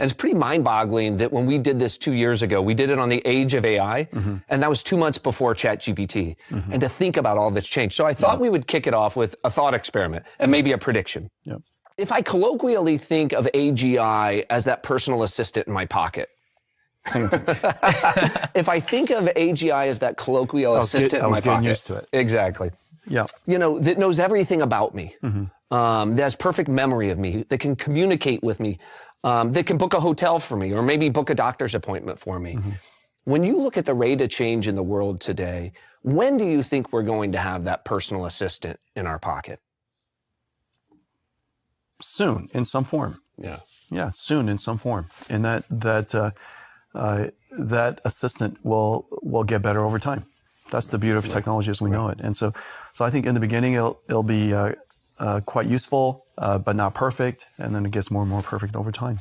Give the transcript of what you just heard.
And it's pretty mind-boggling that when we did this 2 years ago, we did it on the age of AI, and that was 2 months before ChatGPT. And to think about all that's changed. So I thought we would kick it off with a thought experiment and maybe a prediction. If I colloquially think of AGI as that personal assistant in my pocket, if I think of AGI as that colloquial assistant in my pocket, I was getting used to it. Exactly. Yeah. You know, that knows everything about me, that has perfect memory of me, that can communicate with me, that can book a hotel for me or maybe book a doctor's appointment for me. When you look at the rate of change in the world today, when do you think we're going to have that personal assistant in our pocket? Soon, in some form. Yeah, soon, in some form. And that assistant will get better over time. That's the beauty of technology as we know it. And so I think in the beginning it'll be quite useful, but not perfect, and then it gets more and more perfect over time.